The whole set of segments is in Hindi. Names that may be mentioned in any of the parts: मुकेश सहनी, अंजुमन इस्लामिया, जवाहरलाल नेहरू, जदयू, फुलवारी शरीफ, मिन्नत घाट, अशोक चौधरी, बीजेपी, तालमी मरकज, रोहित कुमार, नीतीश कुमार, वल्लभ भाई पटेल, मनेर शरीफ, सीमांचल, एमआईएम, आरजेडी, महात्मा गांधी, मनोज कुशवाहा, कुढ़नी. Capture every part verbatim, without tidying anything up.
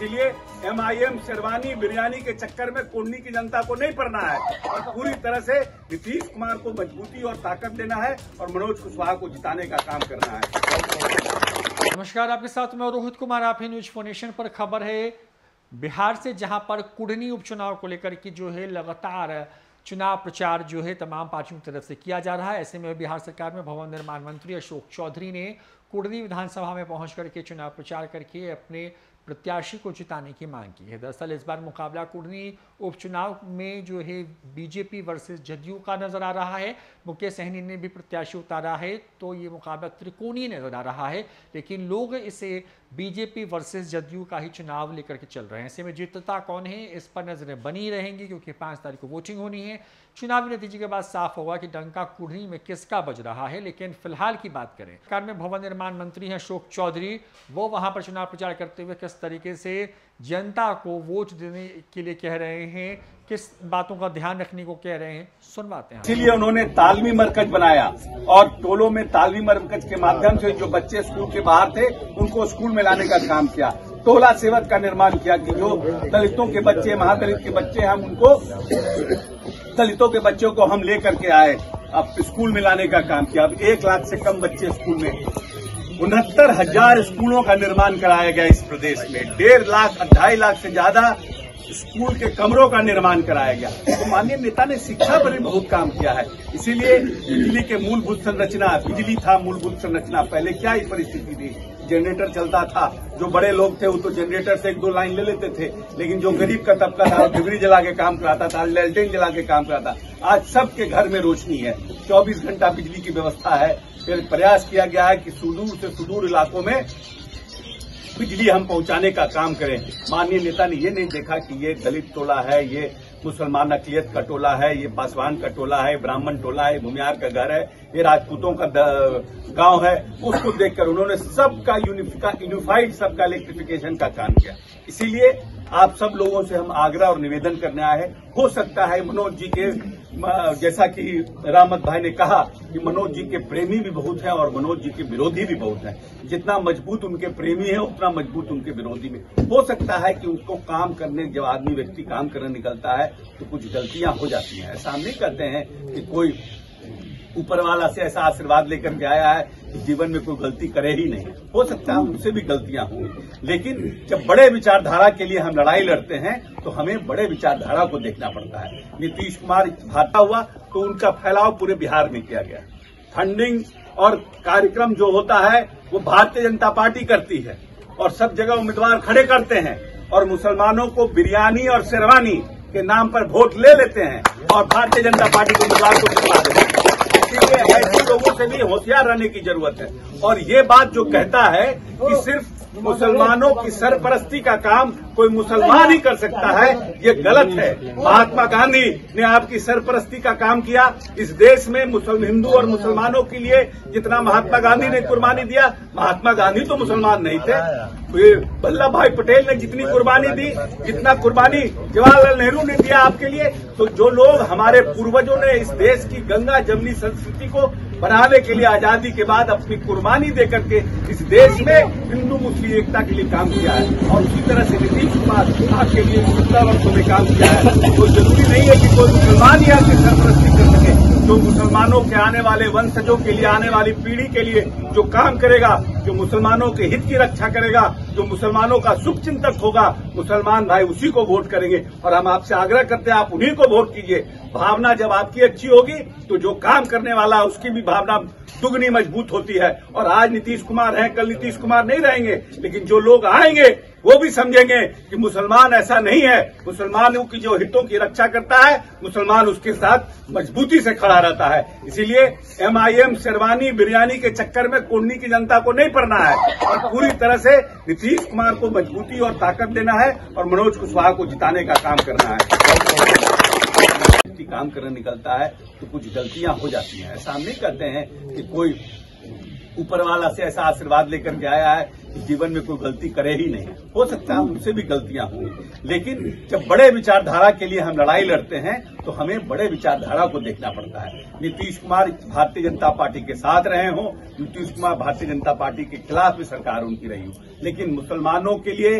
इसीलिए एमआईएम शेरवानी बिरयानी के चक्कर में कुढ़नी की जनता को नहीं पड़ना है और पूरी तरह से नीतीश कुमार को मजबूती और ताकत देना है और मनोज कुशवाहा को जिताने का काम करना है। नमस्कार, आपके साथ मैं रोहित कुमार, आप ही न्यूज फोनेशन पर। खबर है बिहार से, जहां पर कुढ़नी उपचुनाव को लेकर की जो है लगातार चुनाव प्रचार जो है तमाम पार्टियों की तरफ से किया जा रहा है। ऐसे में बिहार सरकार में भवन निर्माण मंत्री अशोक चौधरी ने कुढ़नी विधानसभा में पहुंच करके चुनाव प्रचार करके अपने प्रत्याशी को जिताने की मांग की है। दरअसल इस बार मुकाबला कुढ़नी उपचुनाव में जो है बीजेपी वर्सेस जदयू का नजर आ रहा है। मुकेश सहनी ने भी प्रत्याशी उतारा है, तो ये मुकाबला त्रिकोणीय नजर आ रहा है, लेकिन लोग इसे बीजेपी वर्सेस जदयू का ही चुनाव लेकर के चल रहे हैं। ऐसे में जीतता कौन है, इस पर नजरें बनी रहेंगी, क्योंकि पाँच तारीख को वोटिंग होनी है। चुनावी नतीजे के बाद साफ होगा कि डंका कुढ़नी में किसका बज रहा है। लेकिन फिलहाल की बात करें, सरकार में भवन निर्माण मंत्री हैं अशोक चौधरी, वो वहां पर चुनाव प्रचार करते हुए किस तरीके से जनता को वोट देने के लिए कह रहे हैं, किस बातों का ध्यान रखने को कह रहे हैं, सुनवाते हैं। इसीलिए उन्होंने तालमी मरकज बनाया और टोलों में तालमी मरकज के माध्यम से जो बच्चे स्कूल के बाहर थे उनको स्कूल में लाने का काम किया। टोला सेवक का निर्माण किया कि जो दलितों के बच्चे, महादलित के बच्चे, हम उनको, दलितों के बच्चों को हम लेकर के आए, अब स्कूल में लाने का काम किया। अब एक लाख से कम बच्चे स्कूल में, उनहत्तर हजार स्कूलों का निर्माण कराया गया इस प्रदेश में, डेढ़ लाख ढाई लाख से ज्यादा स्कूल के कमरों का निर्माण कराया गया। तो माननीय नेता ने शिक्षा पर भी बहुत काम किया है। इसीलिए बिजली के मूलभूत संरचना, बिजली था मूलभूत संरचना, पहले क्या ही परिस्थिति थी, जनरेटर चलता था, जो बड़े लोग थे वो तो जनरेटर से एक दो लाइन ले लेते थे, लेकिन जो गरीब का तबका था भिगड़ी जला के काम कराता था, लेलटेन जला के काम कराता। आज सबके घर में रोशनी है, चौबीस घंटा बिजली की व्यवस्था है। फिर प्रयास किया गया है कि सुदूर से सुदूर इलाकों में बिजली हम पहुंचाने का काम करें। माननीय नेता ने ये नहीं देखा कि ये दलित टोला है, ये मुसलमान अकलियत का टोला है, ये पासवान का टोला है, ब्राह्मण टोला है, भूमिहार का घर है, ये राजपूतों का गांव है। उसको देखकर उन्होंने सबका यूनिफाइड सबका इलेक्ट्रिफिकेशन का काम किया। इसीलिए आप सब लोगों से हम आग्रह और निवेदन करने आए हैं। हो सकता है मनोज जी के, जैसा कि रामत भाई ने कहा कि मनोज जी के प्रेमी भी बहुत हैं और मनोज जी के विरोधी भी बहुत हैं। जितना मजबूत उनके प्रेमी है उतना मजबूत उनके विरोधी भी। हो सकता है कि उनको काम करने, जब आदमी व्यक्ति काम करने निकलता है तो कुछ गलतियां हो जाती हैं। ऐसा हम नहीं कहते हैं कि कोई ऊपर वाला से ऐसा आशीर्वाद लेकर के आया है कि जीवन में कोई गलती करे ही नहीं। हो सकता है उनसे भी गलतियां होंगी, लेकिन जब बड़े विचारधारा के लिए हम लड़ाई लड़ते हैं तो हमें बड़े विचारधारा को देखना पड़ता है। नीतीश कुमार भाटा हुआ तो उनका फैलाव पूरे बिहार में किया गया। फंडिंग और कार्यक्रम जो होता है वो भारतीय जनता पार्टी करती है और सब जगह उम्मीदवार खड़े करते हैं और मुसलमानों को बिरयानी और शेरवानी के नाम पर वोट ले लेते हैं और भारतीय जनता पार्टी के उम्मीदवार को जिता देते हैं। इसलिए ऐसे लोगों से भी होशियार रहने की जरूरत है। और ये बात जो कहता है कि सिर्फ मुसलमानों की सरपरस्ती का काम कोई मुसलमान ही कर सकता है, ये गलत है। महात्मा गांधी ने आपकी सरपरस्ती का काम किया। इस देश में मुसलमान, हिंदू और मुसलमानों के लिए जितना महात्मा गांधी ने कुर्बानी दिया, महात्मा गांधी तो मुसलमान नहीं थे, वल्लभ भाई पटेल ने जितनी कुर्बानी दी, जितना कुर्बानी जवाहरलाल नेहरू ने दिया आपके लिए, तो जो लोग हमारे पूर्वजों ने इस देश की गंगा जमनी संस्कृति को बनाने के लिए आजादी के बाद अपनी कुर्बानी देकर के इस देश में हिंदू मुस्लिम एकता के लिए काम किया है, और उसी तरह से नीतीश कुमार आपके लिए वक्तों में काम किया है। तो जरूरी नहीं है कि कोई मुसलमान ही आपकी सरपरस्ती कर सके। जो मुसलमानों के आने वाले वंशजों के लिए, आने वाली पीढ़ी के लिए जो काम करेगा, जो मुसलमानों के हित की रक्षा करेगा, जो मुसलमानों का शुभ चिंतक होगा, मुसलमान भाई उसी को वोट करेंगे। और हम आपसे आग्रह करते हैं, आप उन्हीं को वोट कीजिए। भावना जब आपकी अच्छी होगी तो जो काम करने वाला उसकी भी भावना दुगनी मजबूत होती है। और आज नीतीश कुमार हैं, कल नीतीश कुमार नहीं रहेंगे, लेकिन जो लोग आएंगे वो भी समझेंगे कि मुसलमान ऐसा नहीं है। मुसलमानों की जो हितों की रक्षा करता है, मुसलमान उसके साथ मजबूती से खड़ा रहता है। इसीलिए एमआईएम शेरवानी बिरयानी के चक्कर में कुढ़नी की जनता को नहीं पड़ना है और पूरी तरह से नीतीश कुमार को मजबूती और ताकत देना है और मनोज कुशवाहा को जिताने का काम करना है। काम करने निकलता है तो कुछ गलतियां हो जाती हैं। ऐसा हम नहीं कहते हैं कि कोई ऊपर वाला से ऐसा आशीर्वाद लेकर के आया है कि जीवन में कोई गलती करे ही नहीं। हो सकता है उनसे भी गलतियां होंगी, लेकिन जब बड़े विचारधारा के लिए हम लड़ाई लड़ते हैं तो हमें बड़े विचारधारा को देखना पड़ता है। नीतीश कुमार भारतीय जनता पार्टी के साथ रहे हों, नीतीश कुमार भारतीय जनता पार्टी के खिलाफ भी सरकार उनकी रही हो, लेकिन मुसलमानों के लिए,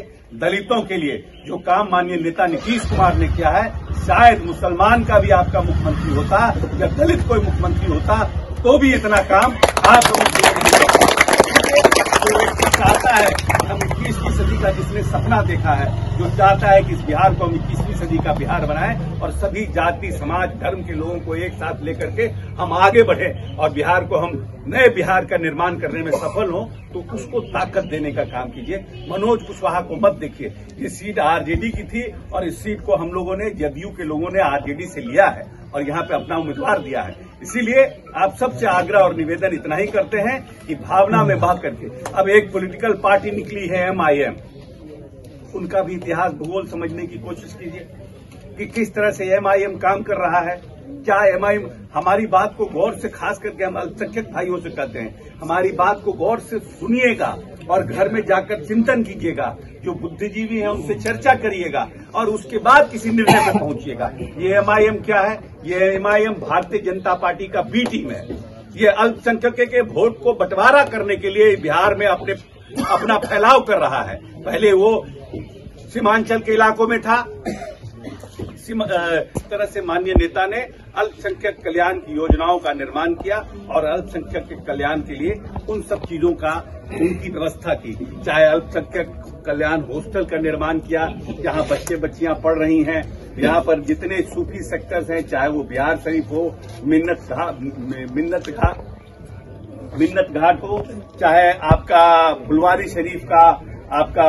दलितों के लिए जो काम माननीय नेता नीतीश कुमार ने किया है, शायद मुसलमान का भी आपका मुख्यमंत्री होता या दलित कोई मुख्यमंत्री होता तो भी इतना काम आप लोगों के लिए तो चाहता है। हम इक्कीसवीं सदी का जिसने सपना देखा है, जो चाहता है कि इस बिहार को हम इक्कीसवीं सदी का बिहार बनाएं और सभी जाति, समाज, धर्म के लोगों को एक साथ लेकर के हम आगे बढ़े और बिहार को हम नए बिहार का निर्माण करने में सफल हों, तो उसको ताकत देने का काम कीजिए। मनोज कुशवाहा को मत देखिए, ये सीट आरजेडी की थी और इस सीट को हम लोगों ने, जदयू के लोगों ने आरजेडी से लिया है और यहाँ पे अपना उम्मीदवार दिया है। इसीलिए आप सबसे आग्रह और निवेदन इतना ही करते हैं कि भावना में बात करके, अब एक पॉलिटिकल पार्टी निकली है एम आई एम, उनका भी इतिहास, भूगोल समझने की कोशिश कीजिए कि किस तरह से एम आई एम काम कर रहा है। क्या एम आई एम हमारी बात को गौर से, खास करके हम अल्पसंख्यक भाइयों से कहते हैं, हमारी बात को गौर से सुनिएगा और घर में जाकर चिंतन कीजिएगा, जो बुद्धिजीवी हैं उनसे चर्चा करिएगा और उसके बाद किसी निर्णय पर पहुंचिएगा। ये एम आई एम क्या है? ये M I am Bharatiya Janata party का बी टीम है। ये अल्पसंख्यकों के वोट को बंटवारा करने के लिए बिहार में अपने अपना फैलाव कर रहा है। पहले वो सीमांचल के इलाकों में था, तरह से माननीय नेता ने अल्पसंख्यक कल्याण की योजनाओं का निर्माण किया और अल्पसंख्यक के कल्याण के लिए उन सब चीजों का, उनकी व्यवस्था की, चाहे अल्पसंख्यक कल्याण हॉस्टल का निर्माण किया जहां बच्चे बच्चियां पढ़ रही हैं। यहां पर जितने सूफी सेक्टर्स हैं, चाहे वो बिहार शरीफ हो, मिन्नत घाट मिन्नत घाट मिन्नत घाट हो, चाहे आपका फुलवारी शरीफ का, आपका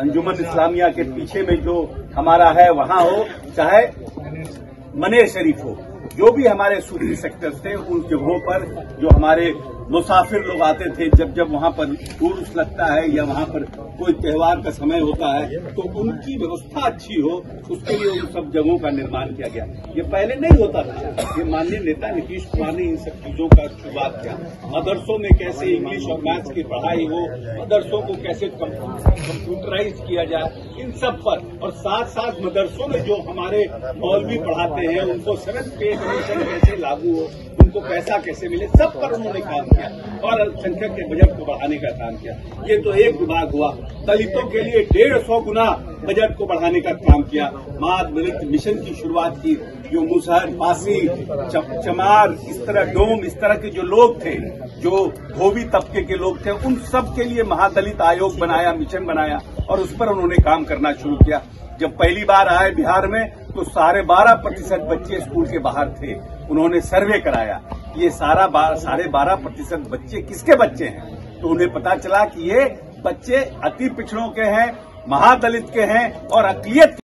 अंजुमन इस्लामिया के पीछे में जो हमारा है वहां हो, चाहे मनेर शरीफ हो, जो भी हमारे सूफी सेक्टर्स थे, उन जगहों पर जो हमारे मुसाफिर लोग आते थे, जब जब वहां पर टूरिस्ट लगता है या वहां पर कोई त्यौहार का समय होता है, तो उनकी व्यवस्था अच्छी हो, उसके लिए उन सब जगहों का निर्माण किया गया। ये पहले नहीं होता था। ये माननीय नेता नीतीश कुमार ने इन सब चीजों का शुरुआत किया। मदरसों में कैसे इंग्लिश और मैथ्स की पढ़ाई हो, मदरसों को कैसे कंप्यूटराइज किया जाए, इन सब पर, और साथ साथ मदरसों में जो हमारे मौलवी पढ़ाते हैं उनको सेवेंथ पे कमीशन कैसे लागू हो, उनको पैसा कैसे मिले, सब पर उन्होंने काम किया और अल्पसंख्यक के बजट को बढ़ाने का काम किया। ये तो एक विभाग हुआ। दलितों के लिए डेढ़ सौ गुना बजट को बढ़ाने का काम किया। माँ दलित मिशन की शुरुआत की, जो मुसहर, पासी, चमार, इस तरह डोम, इस तरह के जो लोग थे, जो धोबी तबके के लोग थे, उन सब के लिए महादलित आयोग बनाया, मिशन बनाया और उस पर उन्होंने काम करना शुरू किया। जब पहली बार आए बिहार में तो साढ़े बारह प्रतिशत बच्चे स्कूल के बाहर थे। उन्होंने सर्वे कराया, ये सारा साढ़े बारह प्रतिशत बच्चे किसके बच्चे हैं, तो उन्हें पता चला कि ये बच्चे अति पिछड़ों के हैं, महादलित के हैं और अकलियत